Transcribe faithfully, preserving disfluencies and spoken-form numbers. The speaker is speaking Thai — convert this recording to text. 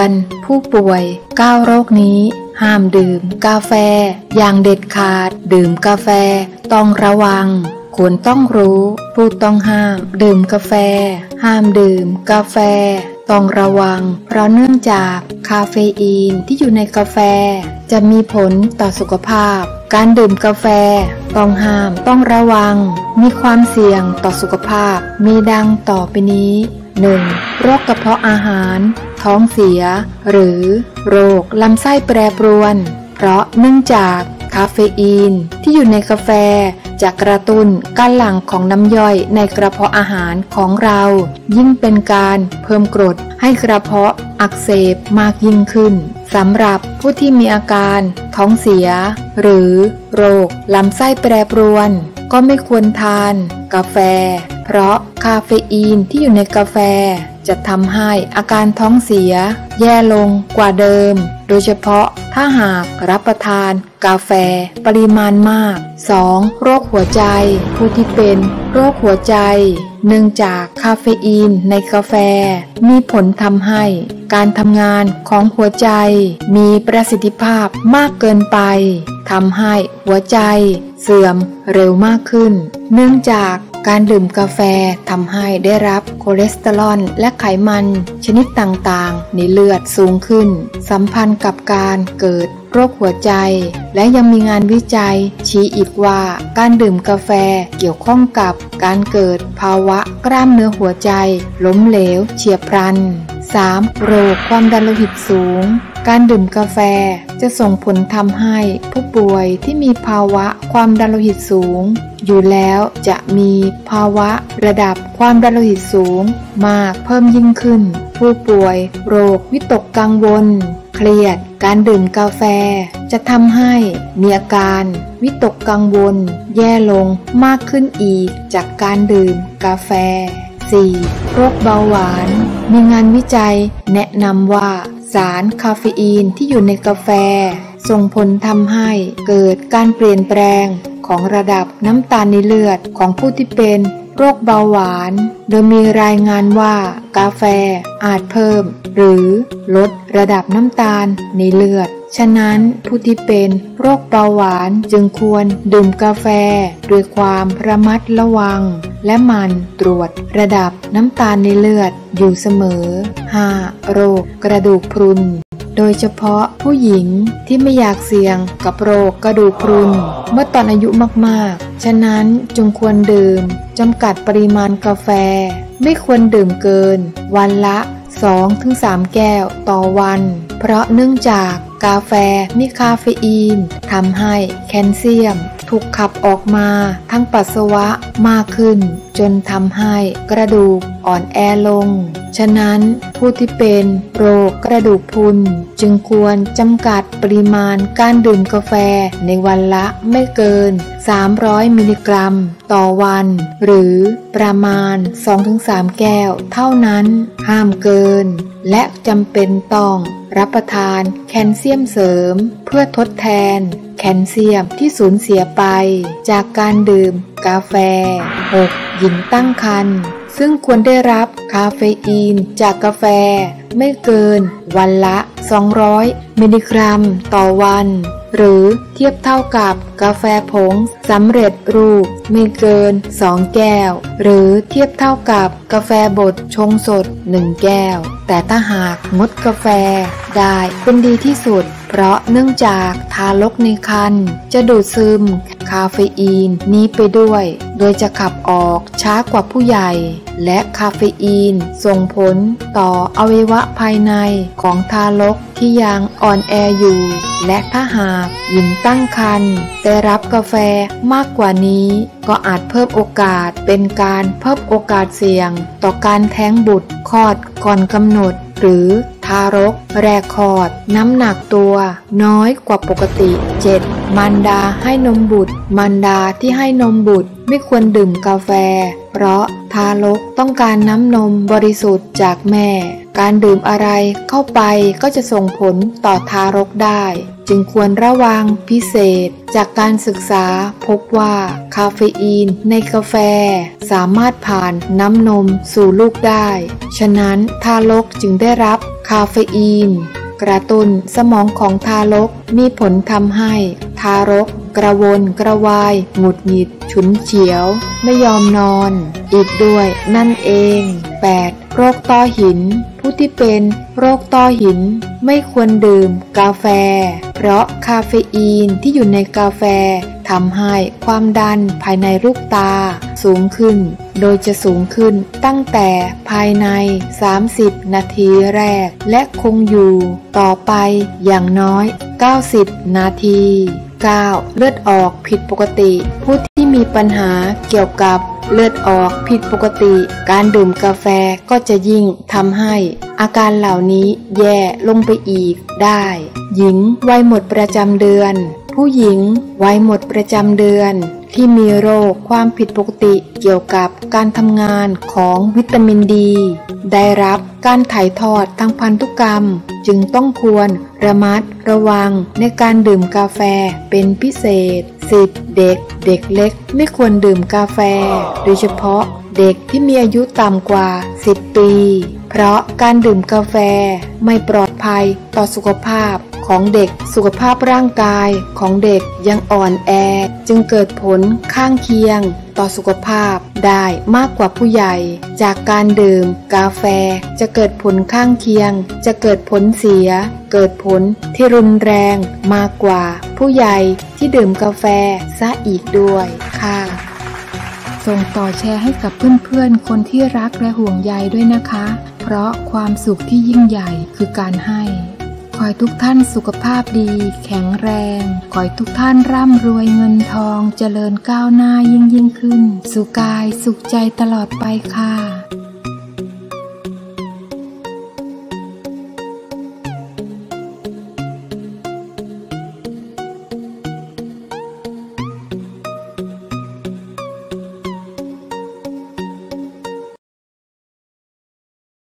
อนผู้ป่วยเก้าโรคนี้ห้ามดื่มกาแฟอย่างเด็ดขาดดื่มกาแฟต้องระวังควรต้องรู้ผู้ต้องห้ามดื่มกาแฟห้ามดื่มกาแฟต้องระวังเพราะเนื่องจากคาเฟอีนที่อยู่ในกาแฟจะมีผลต่อสุขภาพการดื่มกาแฟต้องห้ามต้องระวังมีความเสี่ยงต่อสุขภาพมีดังต่อไปนี้ หนึ่ง โรคกระเพาะอาหารท้องเสียหรือโรคลำไส้แปรปรวนเพราะเนื่องจากคาเฟอีนที่อยู่ในกาแฟจะกระตุ้นการหลั่งของน้ำย่อยในกระเพาะอาหารของเรายิ่งเป็นการเพิ่มกรดให้กระเพาะอักเสบมากยิ่งขึ้นสำหรับผู้ที่มีอาการท้องเสียหรือโรคลำไส้แปรปรวนก็ไม่ควรทานกาแฟเพราะคาเฟอีนที่อยู่ในกาแฟจะทำให้อาการท้องเสียแย่ลงกว่าเดิมโดยเฉพาะถ้าหากรับประทานกาแฟปริมาณมาก สอง โรคหัวใจผู้ที่เป็นโรคหัวใจเนื่องจากคาเฟอีนในกาแฟมีผลทำให้การทำงานของหัวใจมีประสิทธิภาพมากเกินไปทำให้หัวใจเสื่อมเร็วมากขึ้นเนื่องจากการดื่มกาแฟทำให้ได้รับคอเลสเตอรอลและไขมันชนิดต่างๆในเลือดสูงขึ้นสัมพันธ์กับการเกิดโรคหัวใจและยังมีงานวิจัยชี้อีกว่าการดื่มกาแฟเกี่ยวข้องกับการเกิดภาวะกล้ามเนื้อหัวใจล้มเหลวเฉียบพลัน สาม โรคความดันโลหิตสูงการดื่มกาแฟจะส่งผลทำให้ผู้ป่วยที่มีภาวะความดันโลหิตสูงอยู่แล้วจะมีภาวะระดับความดันโลหิตสูงมากเพิ่มยิ่งขึ้นผู้ป่วยโรควิตกกังวลเครียดการดื่มกาแฟจะทำให้มีอาการวิตกกังวลแย่ลงมากขึ้นอีกจากการดื่มกาแฟ สี่ โรคเบาหวานมีงานวิจัยแนะนำว่าสารคาเฟอีนที่อยู่ในกาแฟส่งผลทำให้เกิดการเปลี่ยนแปลงของระดับน้ำตาลในเลือดของผู้ที่เป็นโรคเบาหวานโดยมีรายงานว่ากาแฟอาจเพิ่มหรือลดระดับน้ำตาลในเลือดฉะนั้นผู้ที่เป็นโรคเบาหวานจึงควรดื่มกาแฟด้วยความระมัดระวังและหมั่นตรวจระดับน้ำตาลในเลือดอยู่เสมอ ห้า โรคกระดูกพรุนโดยเฉพาะผู้หญิงที่ไม่อยากเสี่ยงกับโรคกระดูกพรุนเมื่อตอนอายุมากๆฉะนั้นจึงควรดื่มจำกัดปริมาณกาแฟไม่ควรดื่มเกินวันละ สองถึงสาม แก้วต่อวันเพราะเนื่องจากกาแฟมีคาเฟอีนทำให้แคลเซียมถูกขับออกมาทั้งปัสสาวะมากขึ้นจนทำให้กระดูกอ่อนแอลงฉะนั้นผู้ที่เป็นโรคกระดูกพรุนจึงควรจำกัดปริมาณการดื่มกาแฟในวันละไม่เกินสามร้อยมิลลิกรัมต่อวันหรือประมาณ สองถึงสาม แก้วเท่านั้นห้ามเกินและจำเป็นต้องรับประทานแคลเซียมเสริมเพื่อทดแทนแคลเซียมที่สูญเสียไปจากการดื่มกาแฟ หก หญิงตั้งครรภ์ซึ่งควรได้รับคาเฟอีนจากกาแฟไม่เกินวันละสองร้อยมิลลิกรัมต่อวันหรือเทียบเท่ากับกาแฟผงสำเร็จรูปไม่เกินสองแก้วหรือเทียบเท่ากับกาแฟบดชงสดหนึ่งแก้วแต่ถ้าหากงดกาแฟได้เป็นดีที่สุดเพราะเนื่องจากทารกในครรภ์จะดูดซึมคาเฟอีนนี้ไปด้วยโดยจะขับออกช้ากว่าผู้ใหญ่และคาเฟอีนส่งผลต่ออวัยวะภายในของทารกที่ยังอ่อนแออยู่และถ้าหากหญิงตั้งครรภ์ได้รับกาแฟมากกว่านี้ก็อาจเพิ่มโอกาสเป็นการเพิ่มโอกาสเสี่ยงต่อการแท้งบุตรคลอดก่อนกำหนดหรือทารกแรกคลอดน้ำหนักตัวน้อยกว่าปกติ เจ็ด มารดาให้นมบุตรมารดาที่ให้นมบุตรไม่ควรดื่มกาแฟเพราะทารกต้องการน้ำนมบริสุทธิ์จากแม่ การดื่มอะไรเข้าไปก็จะส่งผลต่อทารกได้จึงควรระวังพิเศษจากการศึกษาพบว่าคาเฟอีนในกาแฟสามารถผ่านน้ำนมสู่ลูกได้ฉะนั้นทารกจึงได้รับคาเฟอีนกระตุ้นสมองของทารกมีผลทำให้ทารกกระวนกระวายหงุดหงิดฉุนเฉียวไม่ยอมนอนอีกด้วยนั่นเอง แปด โรคต้อหินผู้ที่เป็นโรคต้อหินไม่ควรดื่มกาแฟเพราะคาเฟอีนที่อยู่ในกาแฟทำให้ความดันภายในลูกตาสูงขึ้นโดยจะสูงขึ้นตั้งแต่ภายในสามสิบนาทีแรกและคงอยู่ต่อไปอย่างน้อยเก้าสิบนาที เก้า เลือดออกผิดปกติผู้ที่มีปัญหาเกี่ยวกับเลือดออกผิดปกติการดื่มกาแฟก็จะยิ่งทำให้อาการเหล่านี้แย่ลงไปอีกได้หญิงวัยหมดประจำเดือนผู้หญิงวัยหมดประจำเดือนที่มีโรคความผิดปกติเกี่ยวกับการทำงานของวิตามินดีได้รับการถ่ายทอดทางพันธุกรรมจึงต้องควรระมัดระวังในการดื่มกาแฟเป็นพิเศษ สิบ เด็กเด็กเล็กไม่ควรดื่มกาแฟโดยเฉพาะเด็กที่มีอายุต่ำกว่าสิบปีเพราะการดื่มกาแฟไม่ปลอดภัยต่อสุขภาพของเด็กสุขภาพร่างกายของเด็กยังอ่อนแอจึงเกิดผลข้างเคียงต่อสุขภาพได้มากกว่าผู้ใหญ่จากการดื่มกาแฟจะเกิดผลข้างเคียงจะเกิดผลเสียเกิดผลที่รุนแรงมากกว่าผู้ใหญ่ที่ดื่มกาแฟซะอีกด้วยค่ะส่งต่อแชร์ให้กับเพื่อนๆคนที่รักและห่วงใยด้วยนะคะเพราะความสุขที่ยิ่งใหญ่คือการให้ขอให้ทุกท่านสุขภาพดีแข็งแรงขอให้ทุกท่านร่ำรวยเงินทองเจริญก้าวหน้ายิ่งยิ่งขึ้นสุขกายสุขใจตลอดไปค่ะ